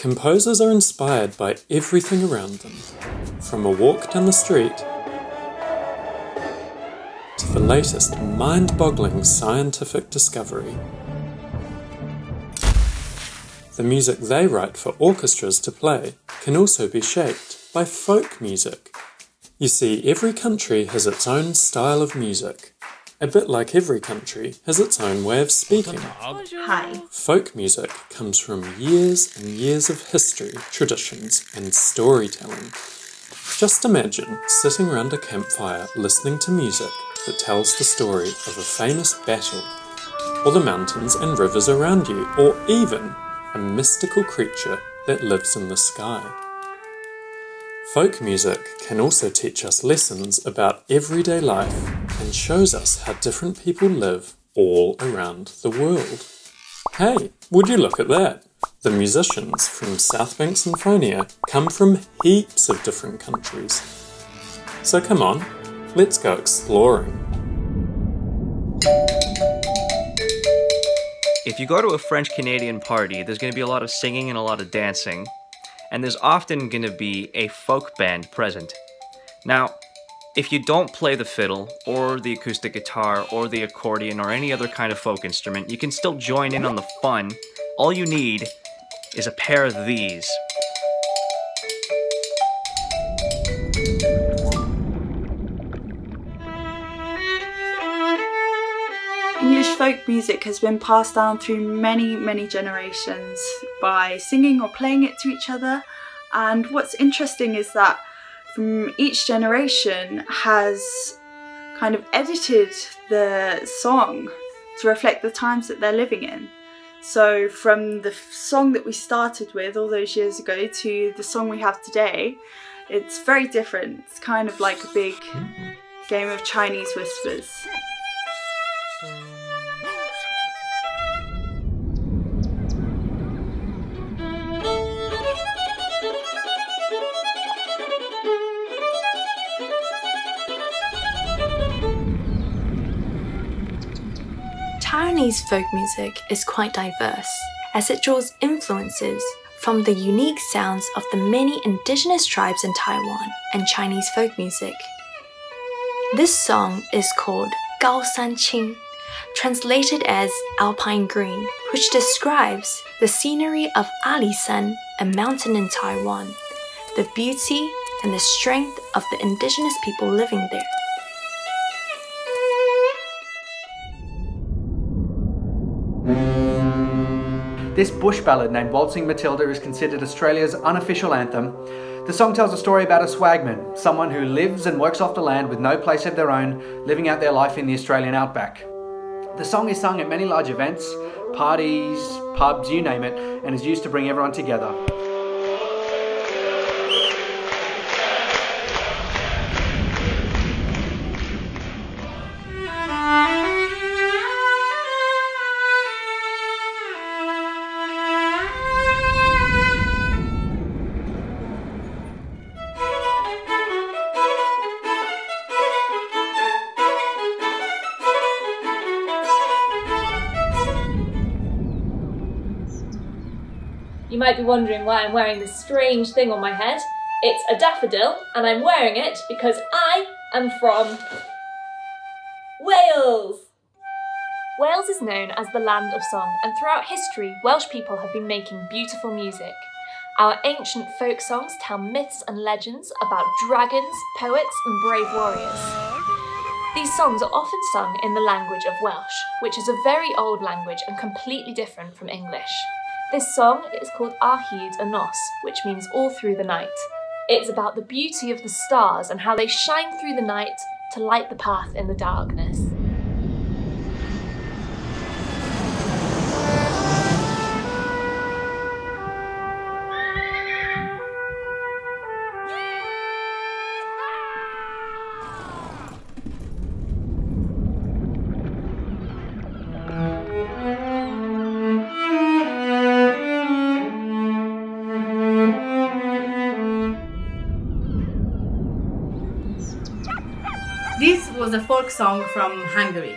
Composers are inspired by everything around them, from a walk down the street to the latest mind-boggling scientific discovery. The music they write for orchestras to play can also be shaped by folk music. You see, every country has its own style of music, a bit like every country has its own way of speaking. Hi. Folk music comes from years and years of history, traditions, and storytelling. Just imagine sitting around a campfire listening to music that tells the story of a famous battle, or the mountains and rivers around you, or even a mystical creature that lives in the sky. Folk music can also teach us lessons about everyday life, and shows us how different people live all around the world. Hey, would you look at that? The musicians from Southbank Centre come from heaps of different countries. So come on, let's go exploring. If you go to a French-Canadian party, there's going to be a lot of singing and a lot of dancing, and there's often going to be a folk band present. Now, if you don't play the fiddle, or the acoustic guitar, or the accordion, or any other kind of folk instrument, you can still join in on the fun. All you need is a pair of these. English folk music has been passed down through many, many generations by singing or playing it to each other. And what's interesting is that from each generation has kind of edited the song to reflect the times that they're living in. So from the song that we started with all those years ago to the song we have today, it's very different. It's kind of like a big game of Chinese whispers. Taiwanese folk music is quite diverse, as it draws influences from the unique sounds of the many indigenous tribes in Taiwan and Chinese folk music. This song is called Gaosan Qing, translated as Alpine Green, which describes the scenery of Alishan, a mountain in Taiwan, the beauty and the strength of the indigenous people living there. This bush ballad named Waltzing Matilda is considered Australia's unofficial anthem. The song tells a story about a swagman, someone who lives and works off the land with no place of their own, living out their life in the Australian outback. The song is sung at many large events, parties, pubs, you name it, and is used to bring everyone together. You might be wondering why I'm wearing this strange thing on my head. It's a daffodil, and I'm wearing it because I am from Wales. Wales is known as the land of song, and throughout history, Welsh people have been making beautiful music. Our ancient folk songs tell myths and legends about dragons, poets, and brave warriors. These songs are often sung in the language of Welsh, which is a very old language and completely different from English. This song is called Ahid Anos, which means all through the night. It's about the beauty of the stars and how they shine through the night to light the path in the darkness. This was a folk song from Hungary,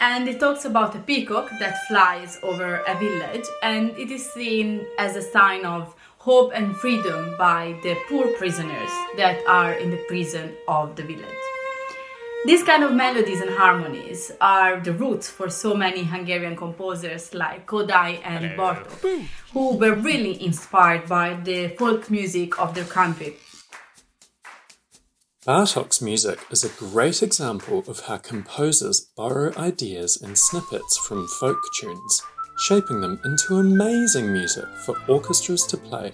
and it talks about a peacock that flies over a village, and it is seen as a sign of hope and freedom by the poor prisoners that are in the prison of the village. These kind of melodies and harmonies are the roots for so many Hungarian composers like Kodály and Bartók, who were really inspired by the folk music of their country. Bartók's music is a great example of how composers borrow ideas and snippets from folk tunes, shaping them into amazing music for orchestras to play.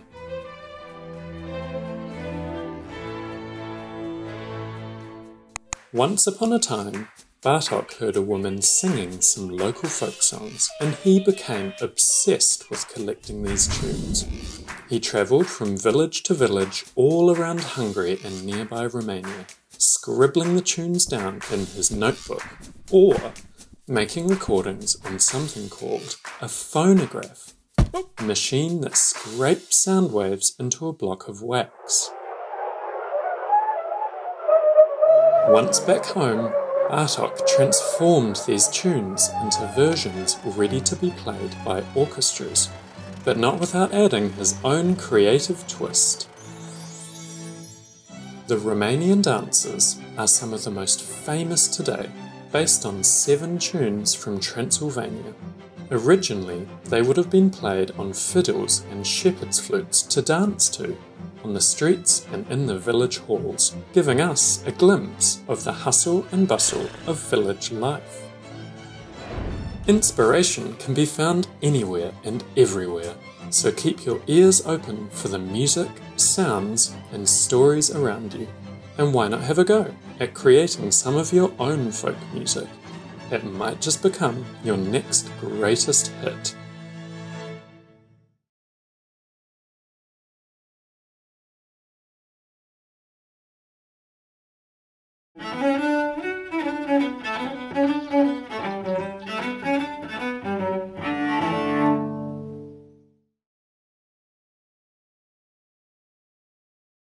Once upon a time, Bartók heard a woman singing some local folk songs, and he became obsessed with collecting these tunes. He travelled from village to village all around Hungary and nearby Romania, scribbling the tunes down in his notebook, or making recordings on something called a phonograph, a machine that scrapes sound waves into a block of wax. Once back home, Bartók transformed these tunes into versions ready to be played by orchestras, but not without adding his own creative twist. The Romanian dances are some of the most famous today, based on 7 tunes from Transylvania. Originally, they would have been played on fiddles and shepherd's flutes to dance to, on the streets and in the village halls, giving us a glimpse of the hustle and bustle of village life. Inspiration can be found anywhere and everywhere, so keep your ears open for the music, sounds, and stories around you. And why not have a go at creating some of your own folk music? It might just become your next greatest hit.